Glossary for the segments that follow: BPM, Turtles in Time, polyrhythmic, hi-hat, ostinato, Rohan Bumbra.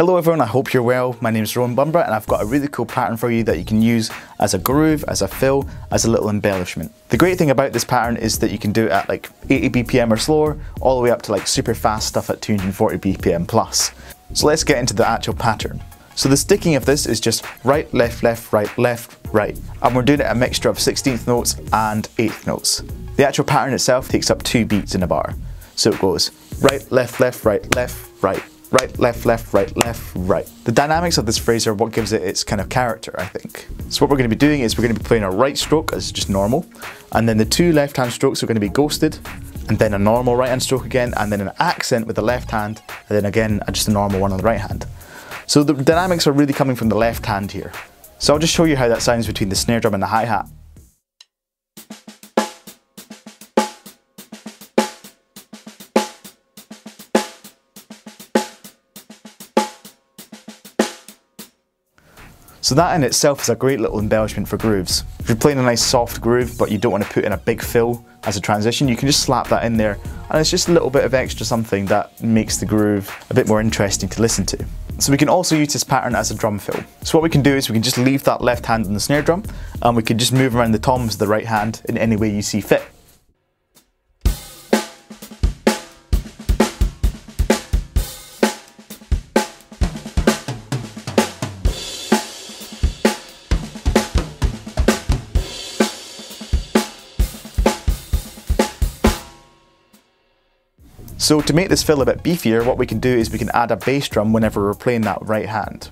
Hello everyone, I hope you're well. My name is Rohan Bumbra and I've got a really cool pattern for you that you can use as a groove, as a fill, as a little embellishment. The great thing about this pattern is that you can do it at like 80 BPM or slower, all the way up to like super fast stuff at 240 BPM plus. So let's get into the actual pattern. So the sticking of this is just right, right. And we're doing it a mixture of 16th notes and 8th notes. The actual pattern itself takes up 2 beats in a bar. So it goes right, right, right. The dynamics of this phrase are what gives it its kind of character, I think. So what we're going to be doing is we're going to be playing a right stroke as just normal, and then the 2 left-hand strokes are going to be ghosted, and then a normal right-hand stroke again, and then an accent with the left hand, and then again just a normal one on the right hand. So the dynamics are really coming from the left hand here. So I'll just show you how that sounds between the snare drum and the hi-hat. So that in itself is a great little embellishment for grooves. If you're playing a nice soft groove but you don't want to put in a big fill as a transition, you can just slap that in there and it's just a little bit of extra something that makes the groove a bit more interesting to listen to. So we can also use this pattern as a drum fill. So what we can do is we can just leave that left hand on the snare drum and we can just move around the toms of the right hand in any way you see fit. So to make this fill a bit beefier, what we can do is we can add a bass drum whenever we're playing that right hand.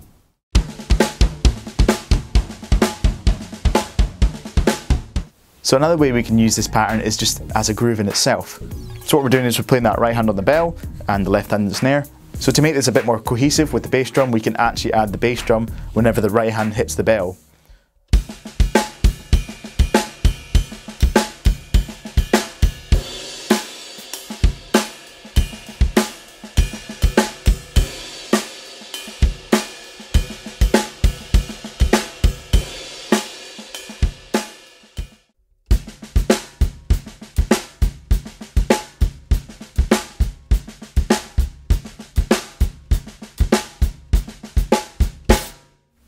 So another way we can use this pattern is just as a groove in itself. So what we're doing is we're playing that right hand on the bell and the left hand on the snare. So to make this a bit more cohesive with the bass drum, we can actually add the bass drum whenever the right hand hits the bell.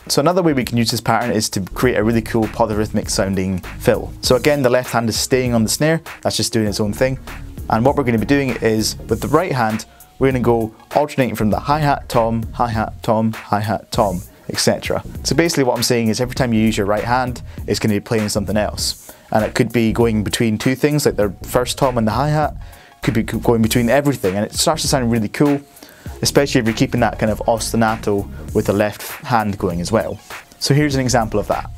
So another way we can use this pattern is to create a really cool polyrhythmic sounding fill. So again, the left hand is staying on the snare, that's just doing its own thing. And what we're going to be doing is, with the right hand, we're going to go alternating from the hi-hat, tom, hi-hat, tom, hi-hat, tom, etc. So basically what I'm saying is every time you use your right hand, it's going to be playing something else. And it could be going between 2 things, like the first tom and the hi-hat, could be going between everything, and it starts to sound really cool. Especially if you're keeping that kind of ostinato with the left hand going as well. So here's an example of that.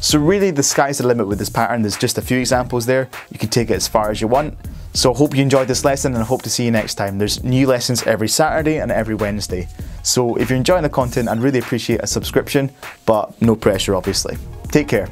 So really the sky's the limit with this pattern, there's just a few examples there, you can take it as far as you want. So I hope you enjoyed this lesson and I hope to see you next time. There's new lessons every Saturday and every Wednesday. So if you're enjoying the content, I'd really appreciate a subscription, but no pressure obviously. Take care.